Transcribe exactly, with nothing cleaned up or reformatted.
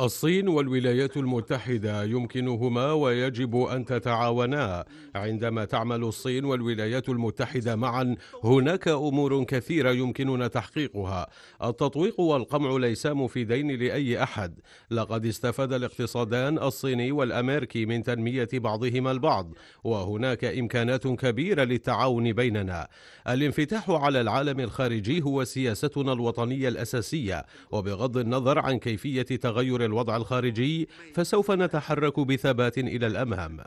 الصين والولايات المتحدة يمكنهما ويجب أن تتعاونا. عندما تعمل الصين والولايات المتحدة معا هناك أمور كثيرة يمكننا تحقيقها. التطويق والقمع ليسا مفيدين لأي أحد. لقد استفاد الاقتصادان الصيني والأمريكي من تنمية بعضهما البعض، وهناك إمكانات كبيرة للتعاون بيننا. الانفتاح على العالم الخارجي هو سياستنا الوطنية الأساسية، وبغض النظر عن كيفية تغير الوضع الخارجي فسوف نتحرك بثبات إلى الأمام.